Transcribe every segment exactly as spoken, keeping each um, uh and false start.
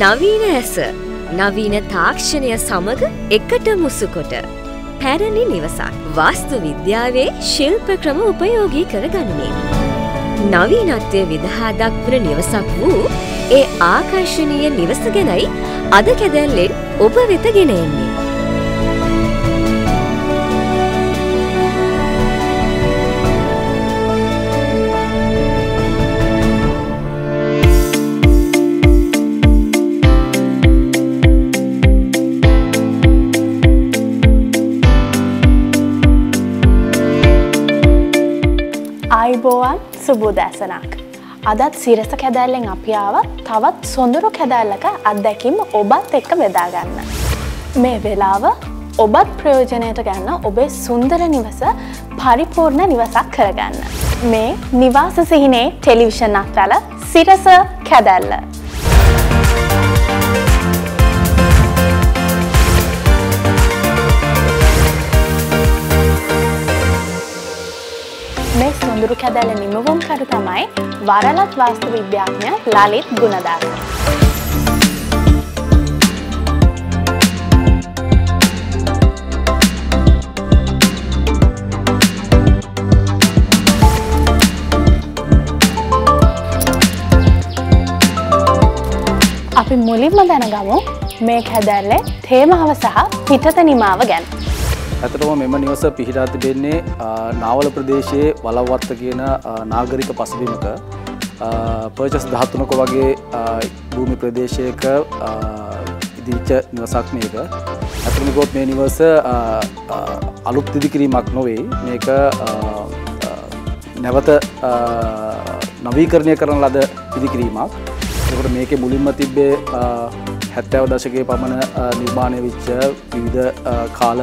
නවීන ඇස නවීන තාක්ෂණය සමග එකට මුසුකොට පැරණි නිවසක් වාස්තු විද්‍යාවේ ශිල්ප ක්‍රම උපයෝගී කරගන්නේ නවීනත්වයේ විදහා දක්වන නිවසක් වූ ඒ ආකර්ශනීය නිවස ගැනයි අද කැදැල්ලෙන් ඔබ වෙත ගෙන එන්නේ. අයිබෝවන් සුබෝදෑසනක්. අදත් සිරස කැදැල්ලෙන් අපි ආවා තවත් සොඳුරු කැදැල්ලක අත්දැකීම ඔබත් එක්ක බෙදා ගන්න. මේ වෙලාව ඔබත් ප්‍රයෝජනයට ගන්න ඔබේ සුන්දර නිවස පරිපූර්ණ නිවසක් කරගන්න. මේ නිවාස සිහිනේ ටෙලිවිෂන් අත්වල සිරස කැදැල්ල. මේ සොඳුරු කැදැල්ල නිමවුම්කරු තමයි වරලත් වාස්තු විද්‍යාඥ ලලිත් ගුණදාස. අපි මුලින්ම දැනගමු මේ කැදැල්ලේ තේමාව සහ පිටත නිමාව ගැන. ඇතටම මෙම නිවස පිහිටා තිබෙන්නේ නාවල ප්‍රදේශයේ වලව්වත්ත කියන නාගරික පසුබිමක පර්චස් දහතුනක වගේ භූමි ප්‍රදේශයක ඉදිරිච්ච නිවසක් මේක. ඇතටම ගොත් මේ නිවස අලුත් ඉදිකිරීමක් නොවේ. මේක නැවත නවීකරණය කරන ලද ඉදිකිරීමක්. එතකොට මේකේ මුලින්ම තිබ්බේ හැත්තෑව දශකයේ පමණ නිර්මාණය වෙච්ච විවිධ කාල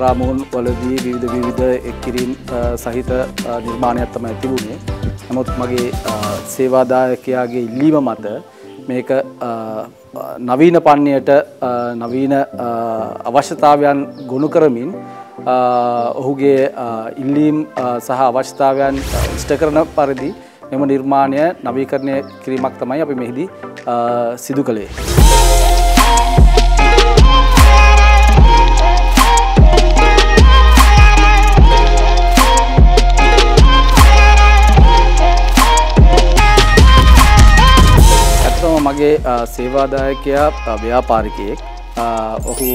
රාමෝන් වලදී විවිධ විවිධ එක්කිරීම් සහිත නිර්මාණයක් තමයි තිබුණේ. නමුත් මගේ සේවාදායකයාගේ ඉල්ලීම මත මේක නවීන පන්නයට නවීන අවශ්‍යතාවයන් ගොනු කරමින් ඔහුගේ ඉල්ලීම් සහ අවශ්‍යතාවයන් ඉෂ්ට කරන පරිදි මෙම නිර්මාණය නවීකරණය කිරීමක් තමයි අපි මෙහිදී සිදු කළේ. මගේ සේවාදායකයා ව්‍යාපාරිකයෙක්. ඔහු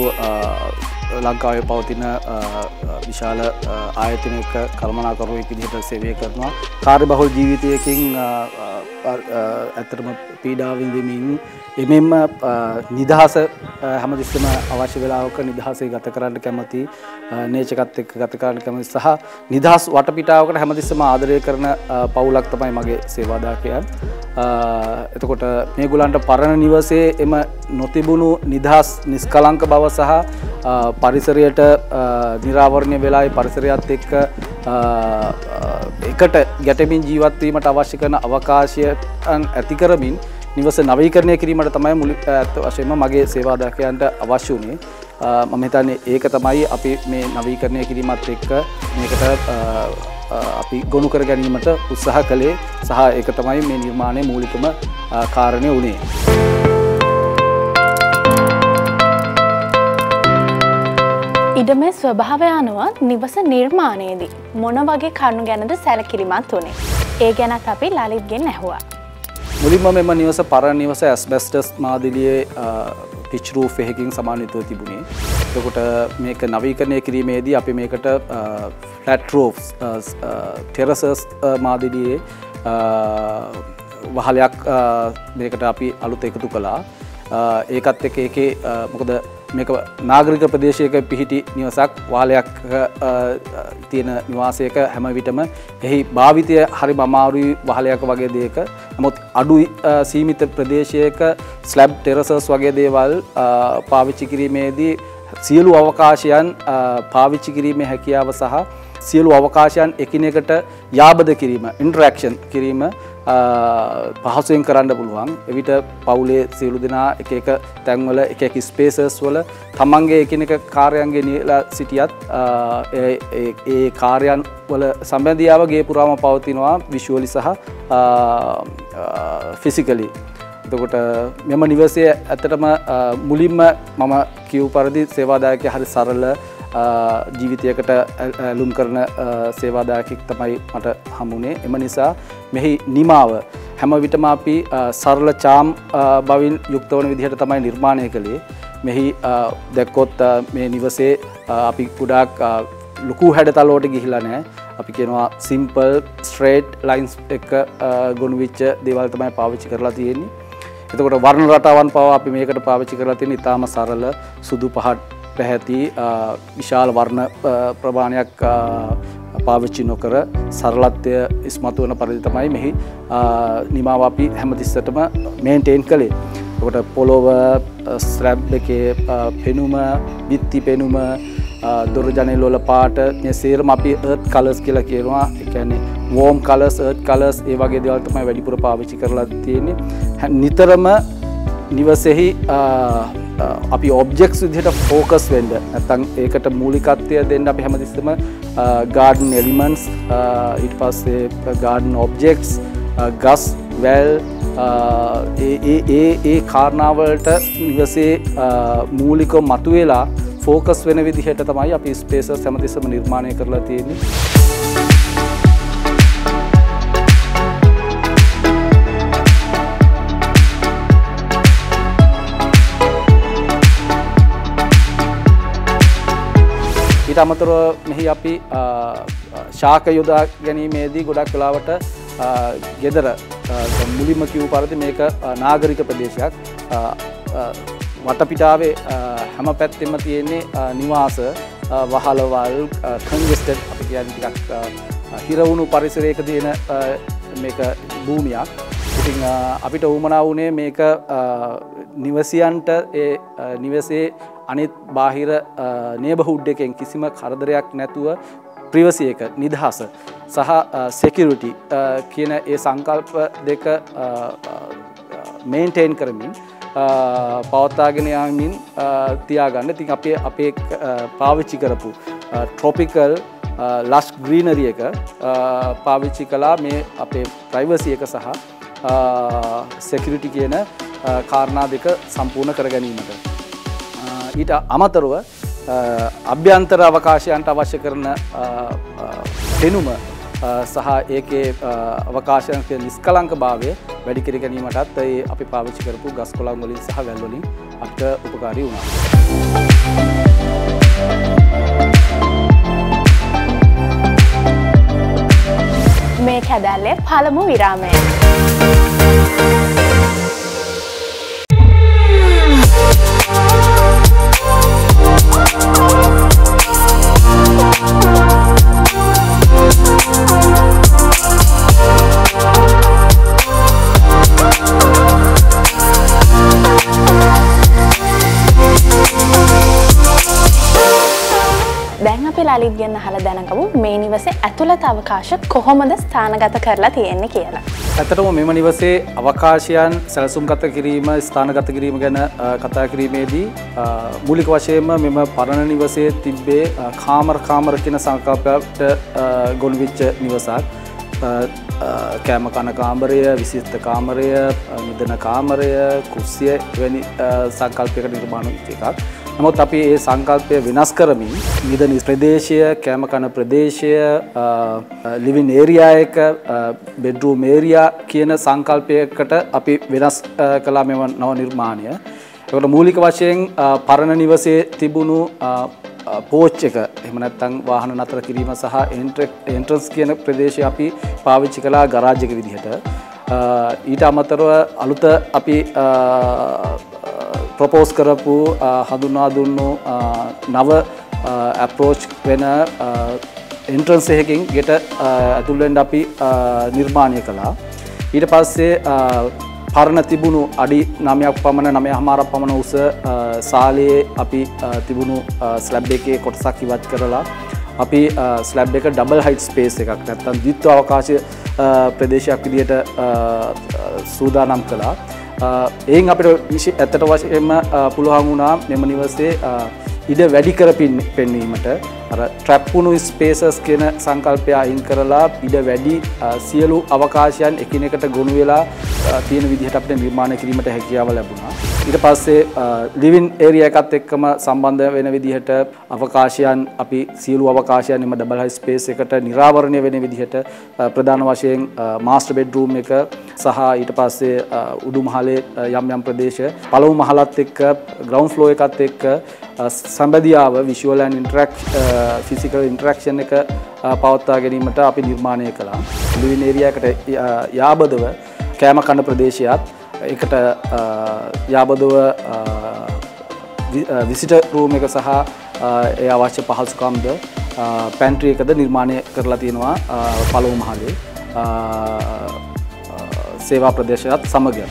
ලංකාවේ පවතින විශාල ආයතනයක කළමනාකරුවෙක් විදිහට සේවය කරනවා. කාර්යබහුල ජීවිතයකින් ඇත්තටම පීඩා විඳමින් එමෙම්ම නිදහස හැමතිස්සෙම අවශ්‍ය වෙලාවක නිදහසේ ගත කරන්න කැමති, නේචකත් එක්ක ගත කරන්න කැමති සහ නිදහස් වටපිටාවකට හැමතිස්සෙම ආදරය කරන පවුලක් තමයි මගේ සේවාදායකයා. එතකොට මේගොල්ලන්ට පරණ නිවසේ එම නොතිබුණු නිදහස් නිස්කලංක බව සහ පරිසරයට නිරාවරණය වෙලායි පරිසරයත් එක්ක එකට ගැටමින් ජීවත්වීමට අවශ්‍ය කරන අවකාශයන් ඇති කරමින් නිවස නවීකරණය කිරීමට තමයි මුල ඇත්ත වශයෙන්ම මගේ සේවාදායකයන්ට අවශ්‍ය වුණේ. මම හිතන්නේ ඒක තමයි අපි මේ නවීකරණය කිරීමත් එක්ක මේකට අපි ගොනු කර ගැනීමට උත්සාහ කළේ සහ ඒක තමයි මේ නිර්මාණයේ මූලිකම කාරණය වුණේ. ඉඩමේ ස්වභාවය අනුව නිවස නිර්මාණයේදී මොන වගේ කරුණු ගැනද සැලකිලිමත් වුණේ? ඒ ගැනත් අපි ලලිත්ගෙන් ඇහුවා. මුලින්ම මෙම නිවස පරණ නිවස ඇස්බැස්ටස් මාදිලියේ පිච් රූෆ් එකකින් සමාන්විතව තිබුණේ. එතකොට මේක නවීකරණය කිරීමේදී අපි මේකට ෆ්ලැට් රූෆ්ස් ටෙරසස් මාදිලියේ වහලයක් මේකට අපි අලුත් එකතු කළා. ඒකත් එක්ක ඒකේ මොකද මේක නාගරික ප්‍රදේශයක පිහිටි නිවසක් වහලයක් තියෙන නිවාසයක හැම විටම එහි භාවිතය හරිම අමාරුයි වහලයක් වගේ දෙයක. නමුත් අඩුයි සීමිත ප්‍රදේශයක ස්ලැබ් ටෙරසස් වගේ දේවල් පාවිච්චි කිරීමේදී සියලු අවකාශයන් පාවිච්චි කිරීමේ හැකියාව සහ සියලු අවකාශයන් එකිනෙකට යාබද කිරීම, ඉන්ටරැක්ෂන් කිරීම පහසුවෙන් කරන්න පුළුවන්. එවිට පවුලේ සියලු දෙනා එක එක තැන්වල එක එක ස්පේසස් වල තමන්ගේ එකිනෙක කාර්යයන්ගේ නියලා සිටියත් ඒ කාර්යයන් වල සම්බන්ධියාව ගේ පුරාම පවතිනවා විෂුවලි සහ ෆිසිකලි. එතකොට මෙම නිවසේ ඇත්තටම මුලින්ම මම කියු පරිදි සේවාදායකය හරි සරල ජීවිතයකට ඇලුම් කරන සේවාදායකෙක් තමයි මට හමුනේ. එම නිසා මෙහි නිමාව හැම විටම අපි සරල චාම් බවින් යුක්ත වන විදිහට තමයි නිර්මාණය කළේ. මෙහි දැක්කොත් මේ නිවසේ අපි ගොඩාක් ලොකු හැඩතලවලට ගිහිලා නැහැ. අපි කියනවා සිම්පල් ස්ට්‍රේට් ලයින්ස් එක ගොනුවිච්ච දේවල් තමයි පාවිච්චි කරලා තියෙන්නේ. එතකොට වර්ණ රටාවන් පවා අපි මේකට පාවිච්චි කරලා තියෙන ඉතාම සරල සුදු පහත් පැහැති විශාල වර්ණ ප්‍රමාණයක් පාවිච්චි නොකර සරලත්වය ඉස්මතු වෙන පරිදි තමයි මෙහි නිමාව අපි හැමතිස්සටම මේන්ටේන් කළේ. එතකොට පොළොව ස්ලැබ් එකේ පෙනුම, බිත්ති පෙනුම, දුරජනෙල් වල පාට මේ සේරම අපි earth colors කියලා කියනවා. ඒ කියන්නේ warm colors, earth colors ඒ වගේ දේවල් තමයි වැඩිපුර පාවිච්චි කරලා තියෙන්නේ. නිතරම නිවසේහි අපි objects විදිහට focus වෙන්න නැත්නම් ඒකට මූලිකත්වය දෙන්න අපි හැමතිස්සෙම garden elements, ඊට පස්සේ garden objects, ගස්, වැල් ඒ ඒ ඒ ඒ කාරණා වලට නිවසේ මූලිකව මතුවලා फोकस වෙන විදිහට තමයි අපි ස්පේසස් හැමතිස්සම නිර්මාණය කරලා තියෙන්නේ. ඊට අමතරව මෙහි අපි ශාක යොදා ගැනීමේදී ගොඩක් වෙලාවට ගෙදර මුලින්ම කියු පරිදි මේක නාගරික ප්‍රදේශයක්. වටපිටාවේ හැම පැත්තෙම තියෙන්නේ නිවාස, වහලවල්, කන්ජෙස්ටඩ් අපි කියන්නේ ටිකක් හිරවුණු පරිසරයක තියෙන මේක භූමියක්. ඉතින් අපිට උවමනා වුණේ මේක නිවසියන්ට ඒ නිවසේ අනිත් බාහිර නේබර්හුඩ් එකෙන් කිසිම කරදරයක් නැතුව ප්‍රයිවසි එක, නිදහස සහ සිකියුරිටි කියන ඒ සංකල්ප දෙක මේන්ටේන් කරමින් පවත්වාගෙන යාමින් තියාගන්න. ඉතින් අපේ අපේ පාවිච්චි කරපු ට්‍රොපිකල් ලෂ් ග්‍රීනරි එක පාවිච්චි කළා මේ අපේ ප්‍රයිවසි එක සහ සිකියුරිටි කියන කාරණා දෙක සම්පූර්ණ කර ගැනීමට. ඊට අමතරව අභ්‍යන්තර අවකාශයන්ට අවශ්‍ය කරන පෙනුම සහ ඒකේ අවකාශයන්ගේ නිෂ්කලංකභාවය වැඩි කර ගැනීමටත් ඒ අපි පාවිච්චි කරපු ගස් කොළන් වලින් සහ වැල් වලින් අපට උපකාරී වුණා. මේ කැදල්ලේ පළමු විරාමය. ලලිත් ගෙන් අහලා දැනගමු මේ නිවසේ ඇතුළත අවකාශ කොහොමද ස්ථානගත කරලා තියෙන්නේ කියලා. ඇත්තටම මෙම නිවසේ අවකාශයන් සැලසුම්ගත කිරීම, ස්ථානගත කිරීම ගැන කතා කිරීමේදී මූලික වශයෙන්ම මෙම පරණ නිවසේ තිබ්බේ කාමර කාමර කියන සංකල්පයට ගොනු වෙච්ච නිවසක්. කෑම කන කාමරය, විශිෂ්ට කාමරය, නිදන කාමරය, කුස්සිය වැනි සංකල්පයකට නිර්මාණය වෙච්ච එකක්. නමුත් අපි මේ සංකල්පය වෙනස් කරමින් නිදන ප්‍රදේශය, කෑම කන ප්‍රදේශය, ලිවින් ඒරියා එක, බෙඩ්රූම් ඒරියා කියන සංකල්පයකට අපි වෙනස් කළා මේ නව නිර්මාණය. ඒකට මූලික වශයෙන් පරණ නිවසේ තිබුණු පෝච් එක එහෙම නැත්නම් වාහන නතර කිරීම සහ එන්ට්‍රන්ස් කියන ප්‍රදේශය අපි පාවිච්චි කළා ගරාජ් එක විදිහට. ඊට අමතරව අලුත අපි ප්‍රොපෝස් කරපු හඳුනා දුන්නු නව අප්‍රෝච් වෙන එන්ට්‍රන්ස් එකකින් ගෙට ඇතුල් වෙන්න අපි නිර්මාණය කළා. ඊට පස්සේ පරණ තිබුණු අඩි නවයක් පමණ නවයමාරක් පමණ උස සාලයේ අපි තිබුණු ස්ලැබ් එකේ කොටසක් ඉවත් කරලා අපි ස්ලැබ් එක ඩබල් හයිට් ස්පේස් එකක් නැත්නම් ද්විත්ව අවකාශ ප්‍රදේශයක් විදිහට සූදානම් කළා. එයින් අපිට ඇත්තට වශයෙන්ම පුළුවන් වුණා මෙම නිවසේ ඉඩ වැඩි කර පෙන්වීමට. අර ට්‍රැප් වුණු ස්පේසස් කියන සංකල්පය අයින් කරලා ඉඩ වැඩි සියලු අවකාශයන් එකිනෙකට ගොනු වෙලා තියෙන විදිහට අපිට නිර්මාණය කිරීමට හැකියාව ලැබුණා. ඊට පස්සේ ලිවින් ඒරියා එකත් එක්කම සම්බන්ධ වෙන විදිහට අවකාශයන් අපි සියලු අවකාශයන් එම ඩබල් හයි ස්පේස් එකට නිරාවරණය වෙන විදිහට ප්‍රධාන වශයෙන් මාස්ටර් බෙඩ්රූම් එක සහ ඊට පස්සේ උඩු මහලේ යම් යම් ප්‍රදේශ පළමු මහලත් එක්ක ග්‍රවුන්ඩ් ෆ්ලෝ එකත් එක්ක සම්බන්ධියාව visual and interact physical interaction එක පවත්වා ගැනීමට අපි නිර්මාණය කළා. ලිවින් ඒරියා එකට යාබදව කෑම කන ප්‍රදේශයත් එකට යාබදව විසිටර් රූම් එක සහ ඒ අවශ්‍ය පහසුකම්ද පැන්ට්‍රි එකද නිර්මාණය කරලා තියෙනවා පළමු මහලේ सेवा प्रदेशत समग्र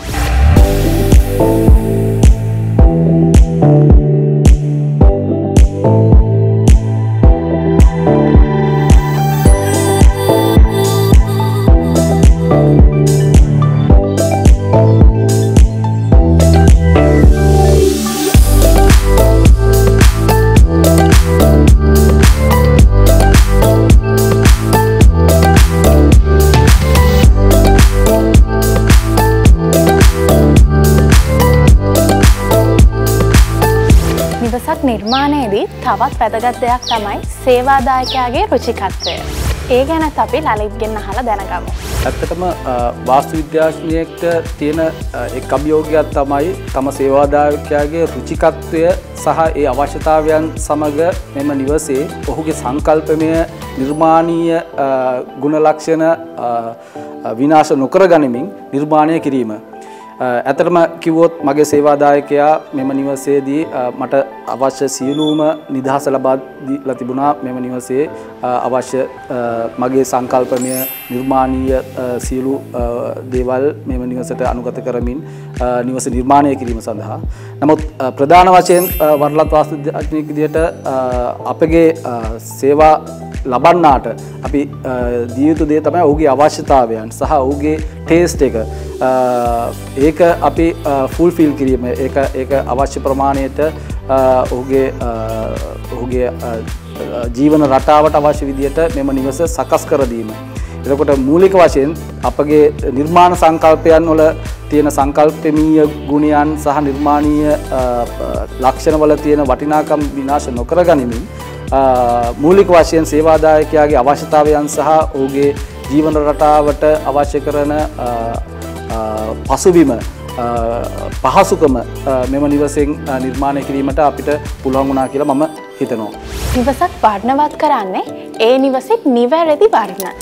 निवसक निर्माण तवत् पेदगद्दयक्तमय सेवादायकयागे रुचिकत्वय ඒ ගැන අපි ලලිත්ගෙන් අහලා දැනගමු. ඇත්තටම වාස්තු විද්‍යාඥයෙක්ට තියෙන එක් අභියෝගයක් තමයි තම සේවාදායකයාගේ රුචිකත්වය සහ ඒ අවශ්‍යතාවයන් සමග මෙම නිවසේ ඔහුගේ සංකල්පමය නිර්මාණීය ගුණ ලක්ෂණ විනාශ නොකර ගනිමින් නිර්මාණය කිරීම. ඇතරම කිව්වොත් මගේ සේවාදායකයා මෙම නිවසේදී මට අවශ්‍ය සියලුම නිදහස ලබාදීලා තිබුණා. මෙම නිවසේ අවශ්‍ය මගේ සංකල්පමය නිර්මාණීය සියලු දේවල් මෙම නිවසට අනුගත කරමින් නිවස නිර්මාණය කිරීම සඳහා. නමුත් ප්‍රධාන වශයෙන් වරලත් වාස්තුඥයෙක් විදිහට අපගේ සේවා ලබන්නාට අපි දිය යුතු දේ තමයි ඔහුගේ අවශ්‍යතාවයන් සහ ඔහුගේ ටේස්ට් එක ඒක අපි ෆුල්ෆිල් කිරීම. ඒක ඒක අවශ්‍ය ප්‍රමාණයට ඔහුගේ ඔහුගේ ජීවන රටාවට අවශ්‍ය විදිහට මෙම නිවස සකස් කර දීම. එතකොට මූලික වශයෙන් අපගේ නිර්මාණ සංකල්පයන් වල තියෙන සංකල්පීය ගුණයන් සහ නිර්මාණීය ලක්ෂණ වල තියෙන වටිනාකම් විනාශ නොකර ගනිමින් මූලික වශයෙන් සේවාදායකයාගේ අවශ්‍යතාවයන් සහ ඔහුගේ ජීවන රටාවට අවශ්‍ය කරන පසුබිම පහසුකම මෙම නිවසෙන් නිර්මාණය කිරීමට අපිට පුළුවන් වුණා කියලා මම හිතනවා. නිවසක් වර්ණවත් කරන්නේ ඒ නිවසේ නිවැරදි වර්ණ.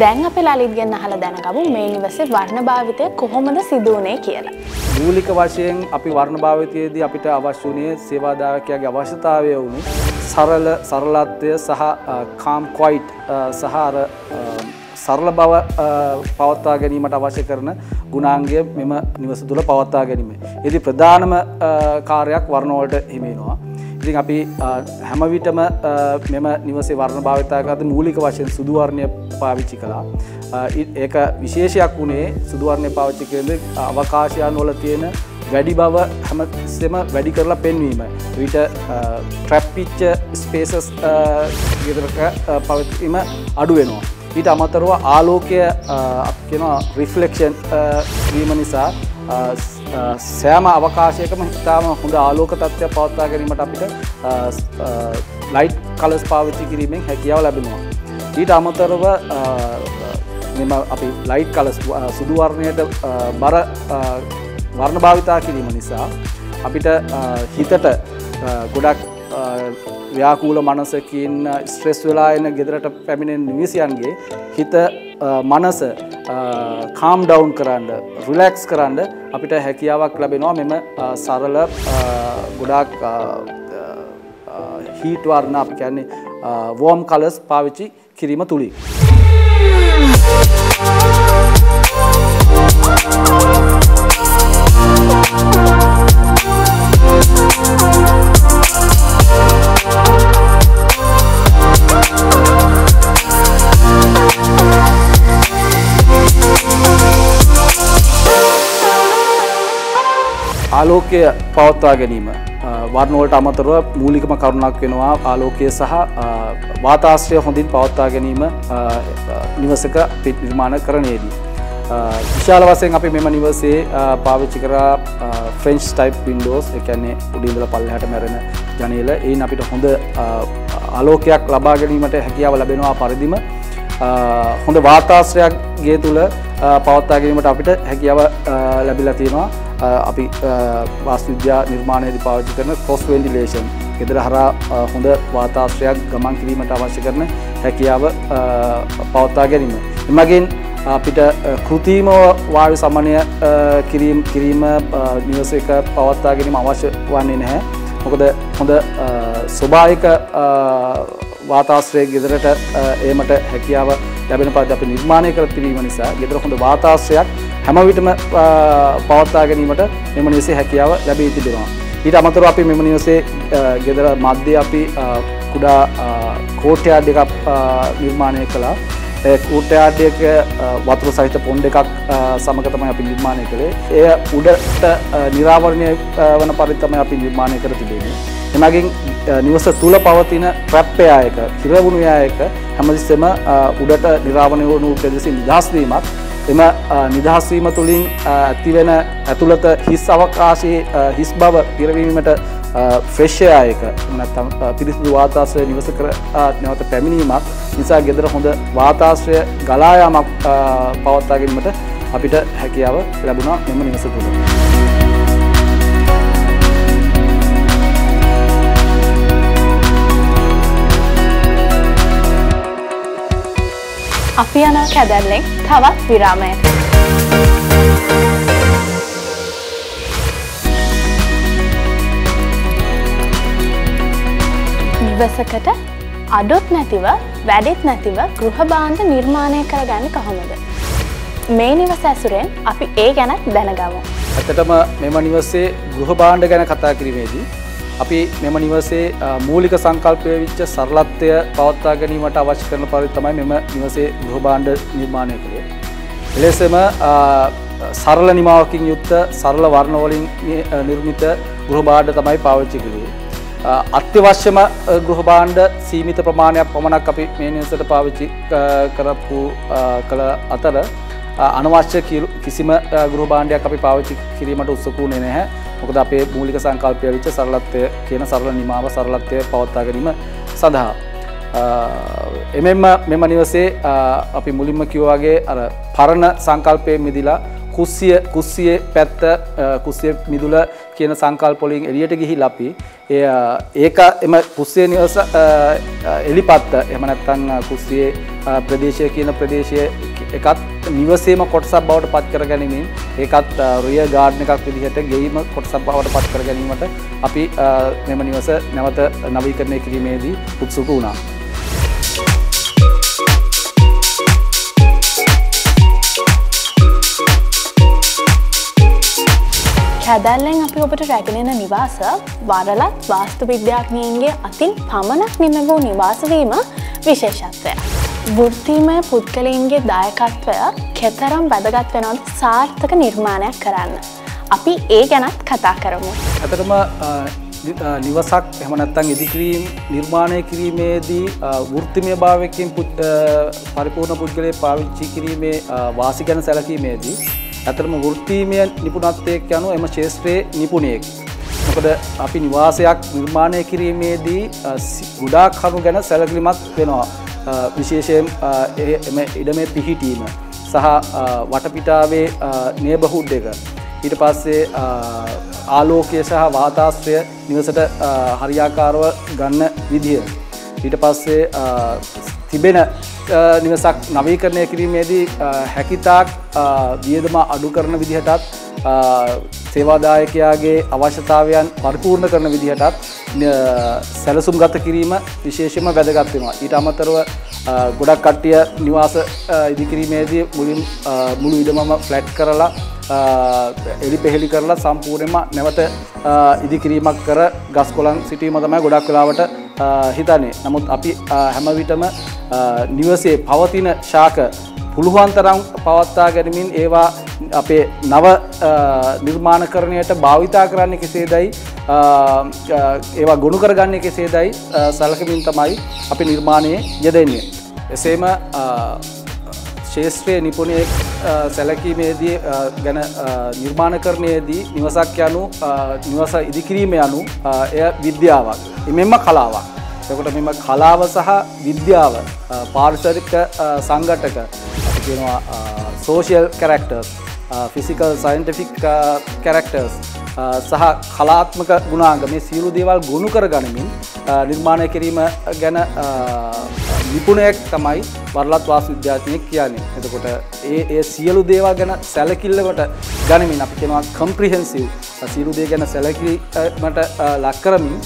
දැන් අපි ලලිත්ගෙන් අහලා දැනගමු මේ නිවසේ වර්ණ භාවිතය කොහොමද සිදු වුනේ කියලා. මූලික වශයෙන් අපි වර්ණ භාවිතයේදී අපිට අවශ්‍ය වුණේ සේවාදායකයාගේ අවශ්‍යතාවය වුණේ सरल सरलत्वය සහ කාම් ක්වයිට් සහ අර සරල බව පවත්වා ගැනීමට අවශ්‍ය කරන ගුණාංගය මෙම නිවස තුළ පවත්වා ගැනීම. ඒදී ප්‍රධානම කාර්යයක් වර්ණ වලට හිමි වෙනවා. ඉතින් අපි හැම විටම මෙම නිවසේ වර්ණ භාවිතා කරද්දී මූලික වශයෙන් සුදු වර්ණය පාවිච්චි කළා. ඒක විශේෂයක් වුණේ සුදු වර්ණය පාවිච්චි කරන්නේ අවකාශයන් වල තියෙන වැඩි බව හැමතිස්සෙම වැඩි කරලා පෙන්වීම. ඊට ට්‍රැප් පිච්ච ස්පේසස් විතරක පවතින අඩු වෙනවා. ඊට අමතරව ආලෝකය අපි කියනවා රිෆ්ලෙක්ෂන් වීම නිසා සෑම අවකාශයකම හිතාම හොඳ ආලෝක තත්ත්වයක් පවත්වා ගැනීමට අපිට ලයිට් කලර්ස් පාවිච්චි කිරීමෙන් හැකියාව ලැබෙනවා. ඊට අමතරව මෙම අපි ලයිට් කලර්ස් සුදු වර්ණයට බර වර්ණ භාවිතා කිරීම නිසා අපිට හිතට ගොඩක් ව්‍යාකූල මනසකින් ස්ට්‍රෙස් වෙලා එන ගෙදරට පැමිණෙන නිවිසයන්ගේ හිත මනස කාම් ඩවුන් කරන්න රිලැක්ස් කරන්න අපිට හැකියාවක් ලැබෙනවා මෙම සරල ගොඩාක් හීට් වර්ණ අපි කියන්නේ වෝම් කලර්ස් පාවිච්චි කිරීම තුලින්. ආලෝකය පවත්වා ගැනීම वर्णवलट अमतरव मूलिकम करुणाक् वेनवा आलोकये सह वाताश्रय होंदिन पवत्ता गॅनीम निवसक निर्माण करण्यादी विशाल वशेन අපි මෙම නිවසේ පාවිච්චි කරා ෆ්‍රෙන්ච් ටයිප් වින්ඩෝස් ඒ කියන්නේ උඩින් ඉඳලා පල්ලෙහාට මැරෙන ජනේල එයින් අපිට හොඳ ආලෝකයක් ලබා ගැනීමට හැකියාව ලැබෙනවා පරිදිම හොඳ වාතාශ්‍රයක් ගේ තුල පවත්වා ගැනීමට අපිට හැකියාව ලැබිලා තියෙනවා අපි වාස්තු විද්‍යා නිර්මාණයේදී පාවිච්චි කරන ක්‍රොස් වෙන්ටිලේෂන් ගෙදර හරහා හොඳ වාතාශ්‍රයක් ගමන් කිරීමට අවශ්‍ය කරන හැකියාව පවත්වා ගැනීම එමගින් අපිට කෘතිම වායු සමනය කිරීම කිරීම නිවසේක පවත්වා ගැනීම අවශ්‍ය වන්නේ නැහැ මොකද හොඳ ස්වභාවික වාතාශ්‍රය ගෙදරට එමට හැකියාව ලැබෙන පරිදි අපි නිර්මාණය කර තිබීම නිසා ගෙදර හොඳ වාතාශ්‍රයක් හැම විටම පවත්වා ගැනීමට මෙම නිවසේ හැකියාව ලැබී තිබෙනවා ඊට අමතරව අපි මෙම නිවසේ ගෙදර මැද්දේ අපි කුඩා කෝට්යාඩ් එකක් නිර්මාණය කළා ඒ කෝට්යාඩ් එක වතුර සහිත පොන්ඩ් එකක් සමග තමයි අපි නිර්මාණය කළේ. එය උඩට නිරාවරණය වන පරිදි තමයි අපි නිර්මාණය කර තිබෙන්නේ. එමගින් නිවස තුල පවතින ට්‍රැප් එයායක, කිරවුණු එයායක හැමතිස්සෙම උඩට නිරාවරණය වුණු ප්‍රදේශයේ නිදහස් වීමක්. එම නිදහස් වීම තුලින් ඇතිවන ඇතුළත හිස් අවකාශයේ හිස් බව පිරවීමට ෆ්‍රෙෂ් එයායක නැත්නම් පිරිසිදු වාතාශ්‍රය නිවස කර නැවත පැමිණීමක් නිසා ගෙදර හොඳ වාතාශ්‍රය ගලා යාමක් පවත්වා ගැනීමට අපිට හැකියාව ලැබුණා මෙම නිවස තුළ. අපි යන කැදල්ලෙන් තවත් විරාමයකට. නිවසකට අඩොත් නැතිව වැඩෙත් නැතිව ගෘහ භාණ්ඩ නිර්මාණය කරගන්නේ කොහොමද? මේ නිවස ඇසුරෙන් අපි ඒ ගැනත් දැනගමු. අතටම මෙම නිවසේ ගෘහ භාණ්ඩ ගැන කතා කිරීමේදී අපි මෙම නිවසේ මූලික සංකල්පය වෙච්ච සරලත්වය පවත්වා ගැනීමට අවශ්‍ය කරන පරිදි තමයි මෙම නිවසේ ගෘහ භාණ්ඩ නිර්මාණය කළේ. එලෙසම සරල නිමාවකින් යුක්ත සරල වර්ණ වලින් නිර්මිත ගෘහ භාණ්ඩ තමයි පාවිච්චි කළේ. අත්‍යවශ්‍යම ගෘහ භාණ්ඩ සීමිත ප්‍රමාණයක් පමණක් අපි මේ නිවසට පාවිච්චි කරපු කල අතර අනවශ්‍ය කිසිම ගෘහ භාණ්ඩයක් අපි පාවිච්චි කිරීමට උත්සුකුනේ නැහැ. මොකද අපේ මූලික සංකල්පය විච සරලත්වය කියන සරල නිමාව සරලත්වය පවත්වා ගැනීම සඳහා එමෙම්ම මෙම නිවසේ අපි මුලින්ම කිව්වා වගේ අර පරණ සංකල්පයෙන් මිදලා කුස්සිය කුස්සියේ පැත්ත කුස්සිය මිදුල කියන සංකල්ප වලින් එළියට ගිහිලා අපි ඒ ඒක එම කුස්සියේ නිවස එලිපත්ත එහෙම නැත්නම් කුස්සියේ ප්‍රදේශය කියන ප්‍රදේශයේ එකත් නිවසේම කොටසක් බවට පත් කරගැනීමෙන් ඒකත් රිය ගාඩන් එකක් විදිහට ගෙයිම කොටසක් බවට පත් කරගැනීමට අපි මෙම නිවස නැවත නවීකරණය කිරීමේදී උත්සුක වුණා. කැදල්ලෙන් අපි ඔබට රැගෙන එන නිවාස වරලත් වාස්තු විද්‍යාඥයින්ගේ අතින් පමණක් නිම වූ නිවාස වීම විශේෂත්වයක්. වෘත්තීමය පුද්ගලයින්ගේ දායකත්වය කෙතරම් වැදගත් වෙනවද සාර්ථක නිර්මාණයක් කරන්න. අපි ඒ ගැනත් කතා කරමු. අතරම නිවසක් එහෙම නැත්නම් ඉදිකිරීම නිර්මාණය කිරීමේදී වෘත්තීමය භාවයකින් පරිපූර්ණ පුද්ගලයෙක් පාවිච්චි කිරීමේ වාසි ගැන සැලකීමේදී ඇතරම වෘත්තීමය නිපුණත්වයක් යනු එම ශේෂත්‍රයේ නිපුණයෙක්. මොකද අපි නිවාසයක් නිර්මාණය කිරීමේදී ගොඩාක් කරුණු ගැන සැලකිලිමත් වෙනවා. විශේෂයෙන් එම ඉඩමේ පිහිටීම සහ වටපිටාවේ නේබර්හුඩ් එක. ඊට පස්සේ ආලෝකය සහ වාතාශ්‍රය නිවසට හරියාකාරව ගන්න විදිය. ඊට පස්සේ තිබෙන නිවසක් නවීකරණය කිරීමේදී හැකිතාක් වියදම අඩු කරන විදිහටත් සේවාදායකයාගේ අවශ්‍යතාවයන් පරිපූර්ණ කරන විදිහටත් සැලසුම්ගත කිරීම විශේෂයෙන්ම වැදගත් වෙනවා. ඊට අමතරව ගොඩක් කට්ටිය නිවාස ඉදිකිරීමේදී මුලින් මුළු ඉඩමම ෆ්ලැට් කරලා එලිපෙහෙලි කරලා සම්පූර්ණයෙන්ම නැවත ඉදිකිරීමක් කර ගස් කොළන් සිටීම තමයි ගොඩක් වෙලාවට හිතන්නේ. නමුත් අපි හැම විටම නිවසේ පවතින ශාක පුළුවන් තරම් පවත්වා ගැනීමෙන් ඒවා අපේ නව නිර්මාණකරණයට භාවිතා කරන්නේ කෙසේදයි एवं गुणुकरगण्य के सेदाई सलकमीन तमाई अपि निर्माणे यदेन्ये එසේම ශේෂ්ත්‍රයේ නිපුණයෙක් සැලකීමේදී ගැන නිර්මාණකරණයේදී නිවසක් යනු නිවස ඉදිකිරීම යනු එය විද්‍යාවක්. එමෙම්ම කලාවක්. එතකොට මෙම කලාව සහ විද්‍යාව පාරිසරික සංගතක අපි කියනවා social characters, physical scientific characters සහ කලාත්මක ගුණාංග මේ සියලු දේවල් ගොනු කරගනිමින් නිර්මාණය කිරීම ගැන निपुणेक तमाई वरलावास विद्यार्थी कियाने सियलु देवा गण सैलकिट गणमी ना कंप्रिहेंसिव सियलु दे गण सैलकी मट लक्रमी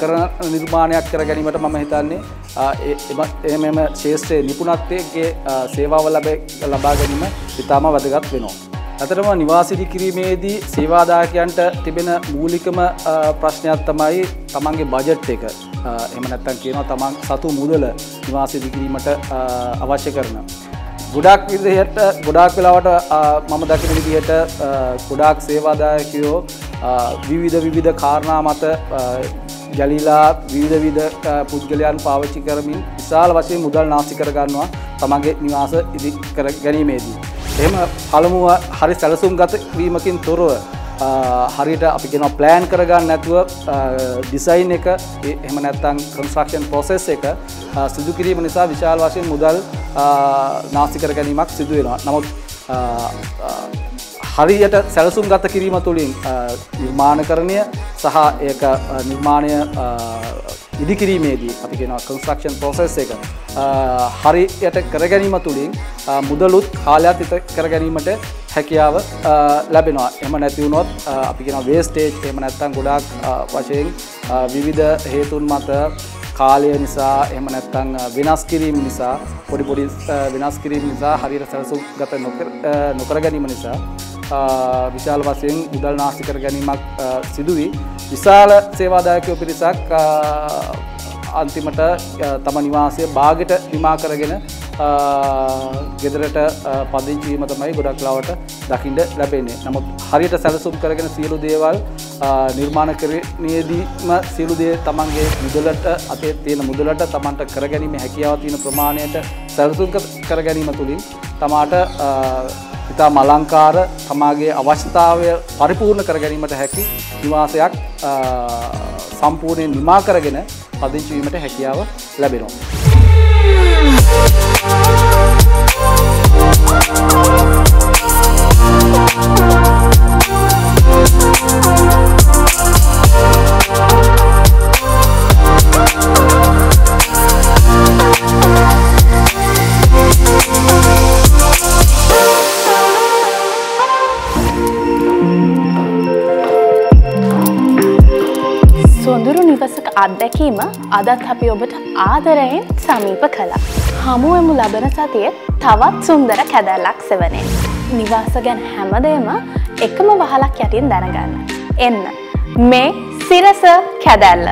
कर निर्माण अक्कर गणी मट मम हिताने एम श्रेष्ठे निपुणत्वे के सेवा लभे लभा गणी में पिताम वदगत विनो अतम निवासी क्रीमेदी सेवादायक अंट तिबेन मूलिकम प्रश्न तमाई तमंगे बजेट टेक एमन तम सतु मूल निवासी क्रीमट आवश्यकरण गुडाक हेट गुडाक विलावट मम दखिल हेट गुडाक सेवादायको विविध विविध कारण मत जलीला विविध विविध पुद्गलियान पावचिकरमी विशाल वशे मुदल नासिकरण तमंगे निवास गणिमेदी එහෙම පළමුව හරි සැලසුම්ගත වීමකින් තොරව හරියට අපි කියනවා ප්ලෑන් කරගන්න නැතුව ඩිසයින් එක එහෙම නැත්නම් කන්ස්ට්‍රක්ෂන් process එක සිදු කිරීම නිසා විශාල වශයෙන් මුදල් නාස්ති කර ගැනීමක් සිදු වෙනවා. නමුත් හරියට සැලසුම්ගත කිරීම තුළින් නිර්මාණකරණය සහ ඒක නිර්මාණය ඉදිකිරීමේදී අපි කියනවා කන්ස්ට්‍රක්ෂන් process එක හරියට කර ගැනීම තුළින් මුදලුත් කාලයත් ඉතිරි කර ගැනීමට හැකියාව ලැබෙනවා. එහෙම නැති වුණොත් අපි කියනවා වේස්ටේජ් එහෙම නැත්නම් ගොඩාක් වශයෙන් විවිධ හේතුන් මත කාලය නිසා එහෙම නැත්නම් විනාශ කිරීම නිසා පොඩි පොඩි විනාශ කිරීම නිසා හරියට සැලසුම්ගත නොකර ගැනීම නිසා විශාල වශයෙන් මුදල් නාස්ති කර ගැනීමක් සිදු වී විශාල සේවාදායකයෝ පිරිසක් අන්තිමට තම නිවාසය භාගයට නිමා කරගෙන ගෙදරට පදිංචි වීම තමයි ගොඩක් ලාවට දකින්න ලැබෙන්නේ. නමුත් හරියට සැලසුම් කරගෙන සියලු දේවල් නිර්මාණකරණයේදීම සියලු දේ තමන්ගේ මුදලට අතේ තියෙන මුදලට තමන්ට කරගැනීමේ හැකියාව තියෙන ප්‍රමාණයට සැලසුම් කර ගැනීම තුලින් තමාට ඉතාම අලංකාර තමාගේ අවශ්‍යතාවය පරිපූර්ණ කර ගැනීමට හැකි නිවාසයක් සම්පූර්ණයෙන් නිමා කරගෙන පදිංචි වීමට හැකියාව ලැබෙනවා. සොඳුරු නිවසක අත්දැකීම අදත් අපි ඔබට ආදරයෙන් සමීප කළා. හමුවෙමු ලබන සතියේ තවත් සුන්දර කැදල්ලක් සෙවනේ. නිවාස ගැන හැමදේම එකම වහලක් යටින් දැනගන්න. එන්න මේ සිරස කැදල්ල.